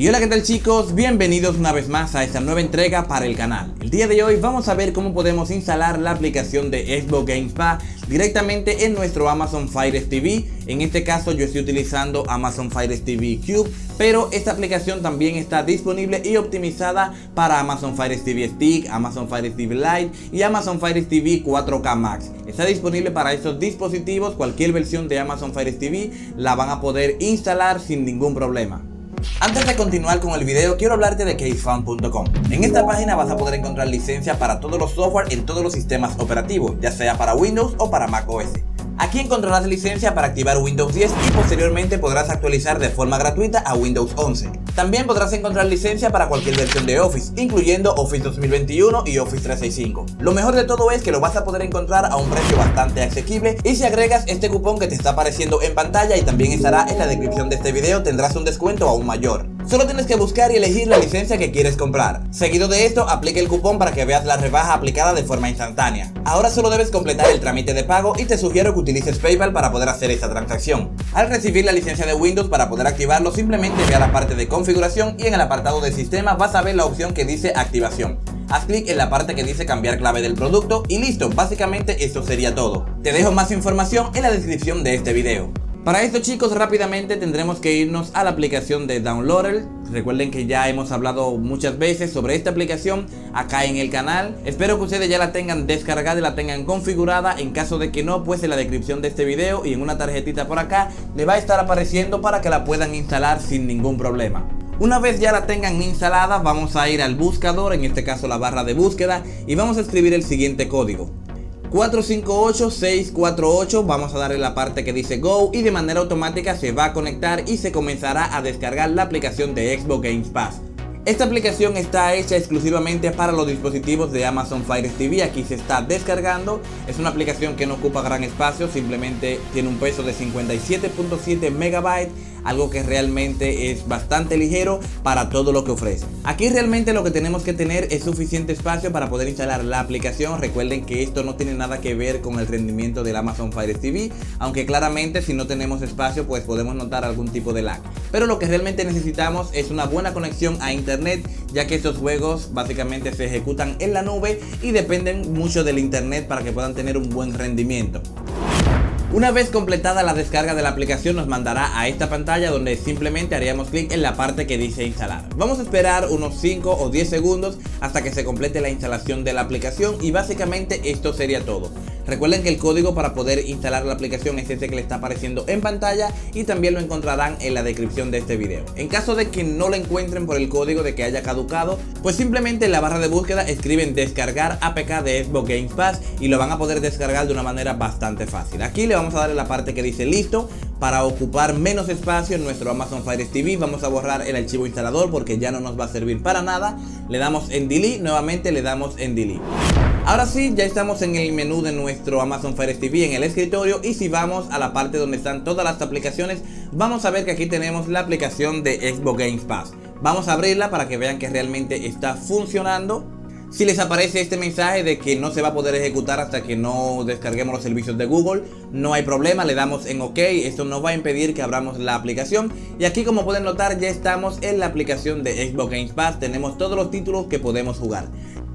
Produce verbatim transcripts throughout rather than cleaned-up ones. Y hola, ¿qué tal, chicos? Bienvenidos una vez más a esta nueva entrega para el canal. El día de hoy vamos a ver cómo podemos instalar la aplicación de Xbox Game Pass directamente en nuestro Amazon Fire T V. En este caso yo estoy utilizando Amazon Fire T V Cube, pero esta aplicación también está disponible y optimizada para Amazon Fire T V Stick, Amazon Fire T V Lite y Amazon Fire T V cuatro K Max. Está disponible para estos dispositivos. Cualquier versión de Amazon Fire T V la van a poder instalar sin ningún problema. Antes de continuar con el video, quiero hablarte de keysfan punto com. En esta página vas a poder encontrar licencias para todos los software en todos los sistemas operativos, ya sea para Windows o para macOS. Aquí encontrarás licencia para activar Windows diez y posteriormente podrás actualizar de forma gratuita a Windows once. También podrás encontrar licencia para cualquier versión de Office, incluyendo Office dos mil veintiuno y Office trescientos sesenta y cinco. Lo mejor de todo es que lo vas a poder encontrar a un precio bastante asequible, y si agregas este cupón que te está apareciendo en pantalla y también estará en la descripción de este video, tendrás un descuento aún mayor. Solo tienes que buscar y elegir la licencia que quieres comprar. Seguido de esto, aplica el cupón para que veas la rebaja aplicada de forma instantánea. Ahora solo debes completar el trámite de pago y te sugiero que utilices PayPal para poder hacer esta transacción. Al recibir la licencia de Windows para poder activarlo, simplemente ve a la parte de configuración y en el apartado de sistema vas a ver la opción que dice activación. Haz clic en la parte que dice cambiar clave del producto y listo, básicamente esto sería todo. Te dejo más información en la descripción de este video. Para esto, chicos, rápidamente tendremos que irnos a la aplicación de Downloader. Recuerden que ya hemos hablado muchas veces sobre esta aplicación acá en el canal. Espero que ustedes ya la tengan descargada y la tengan configurada. En caso de que no, pues en la descripción de este video y en una tarjetita por acá le va a estar apareciendo para que la puedan instalar sin ningún problema. Una vez ya la tengan instalada, vamos a ir al buscador, en este caso la barra de búsqueda, y vamos a escribir el siguiente código: cuatro cinco ocho seis cuatro ocho. Vamos a darle la parte que dice Go y de manera automática se va a conectar y se comenzará a descargar la aplicación de Xbox Game Pass. Esta aplicación está hecha exclusivamente para los dispositivos de Amazon Fire T V. Aquí se está descargando. Es una aplicación que no ocupa gran espacio, simplemente tiene un peso de cincuenta y siete punto siete megabytes, algo que realmente es bastante ligero para todo lo que ofrece. Aquí realmente lo que tenemos que tener es suficiente espacio para poder instalar la aplicación. Recuerden que esto no tiene nada que ver con el rendimiento del Amazon Fire T V, aunque claramente si no tenemos espacio pues podemos notar algún tipo de lag, pero lo que realmente necesitamos es una buena conexión a internet, ya que estos juegos básicamente se ejecutan en la nube y dependen mucho del internet para que puedan tener un buen rendimiento. Una vez completada la descarga de la aplicación, nos mandará a esta pantalla donde simplemente haríamos clic en la parte que dice instalar. Vamos a esperar unos cinco o diez segundos hasta que se complete la instalación de la aplicación y básicamente esto sería todo. Recuerden que el código para poder instalar la aplicación es ese que le está apareciendo en pantalla y también lo encontrarán en la descripción de este video. En caso de que no lo encuentren por el código, de que haya caducado, pues simplemente en la barra de búsqueda escriben descargar A P K de Xbox Game Pass y lo van a poder descargar de una manera bastante fácil. Aquí le vamos a darle la parte que dice listo. Para ocupar menos espacio en nuestro Amazon Fire T V, vamos a borrar el archivo instalador porque ya no nos va a servir para nada. Le damos en delete, nuevamente le damos en delete. Ahora sí, ya estamos en el menú de nuestro Amazon Fire T V en el escritorio, y si vamos a la parte donde están todas las aplicaciones, vamos a ver que aquí tenemos la aplicación de Xbox Game Pass. Vamos a abrirla para que vean que realmente está funcionando. Si les aparece este mensaje de que no se va a poder ejecutar hasta que no descarguemos los servicios de Google, no hay problema, le damos en OK. Esto nos va a impedir que abramos la aplicación, y aquí, como pueden notar, ya estamos en la aplicación de Xbox Game Pass. Tenemos todos los títulos que podemos jugar.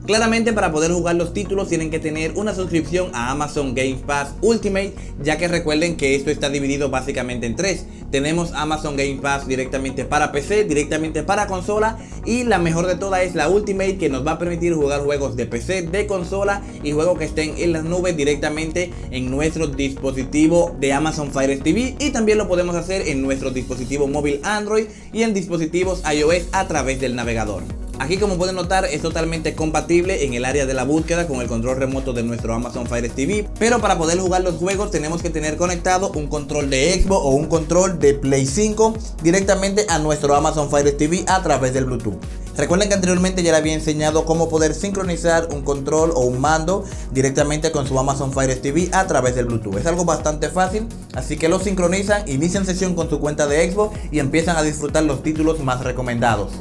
Claramente, para poder jugar los títulos tienen que tener una suscripción a Amazon Game Pass Ultimate, ya que recuerden que esto está dividido básicamente en tres. Tenemos Amazon Game Pass directamente para P C, directamente para consola, y la mejor de todas es la Ultimate, que nos va a permitir jugar juegos de P C, de consola y juegos que estén en las nubes directamente en nuestro dispositivo de Amazon Fire T V, y también lo podemos hacer en nuestro dispositivo móvil Android y en dispositivos iOS a través del navegador. Aquí, como pueden notar, es totalmente compatible en el área de la búsqueda con el control remoto de nuestro Amazon Fire T V, pero para poder jugar los juegos tenemos que tener conectado un control de Xbox o un control de Play cinco directamente a nuestro Amazon Fire T V a través del Bluetooth. Recuerden que anteriormente ya les había enseñado cómo poder sincronizar un control o un mando directamente con su Amazon Fire T V a través del Bluetooth. Es algo bastante fácil, así que lo sincronizan, inician sesión con su cuenta de Xbox y empiezan a disfrutar los títulos más recomendados.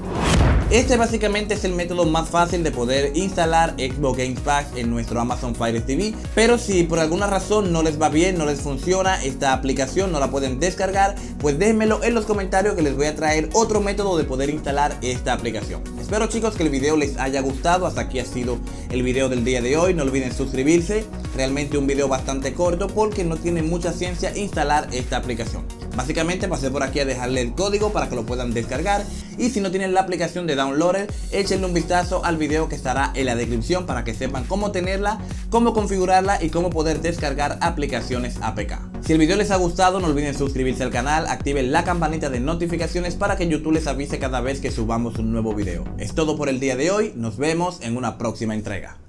Este básicamente es el método más fácil de poder instalar Xbox Game Pass en nuestro Amazon Fire T V, pero si por alguna razón no les va bien, no les funciona esta aplicación, no la pueden descargar, pues déjenmelo en los comentarios que les voy a traer otro método de poder instalar esta aplicación. Espero, chicos, que el video les haya gustado. Hasta aquí ha sido el video del día de hoy. No olviden suscribirse, realmente un video bastante corto porque no tiene mucha ciencia instalar esta aplicación. Básicamente pasé por aquí a dejarle el código para que lo puedan descargar, y si no tienen la aplicación de Downloader, échenle un vistazo al video que estará en la descripción para que sepan cómo tenerla, cómo configurarla y cómo poder descargar aplicaciones A P K. Si el video les ha gustado, no olviden suscribirse al canal, activen la campanita de notificaciones para que YouTube les avise cada vez que subamos un nuevo video. Es todo por el día de hoy, nos vemos en una próxima entrega.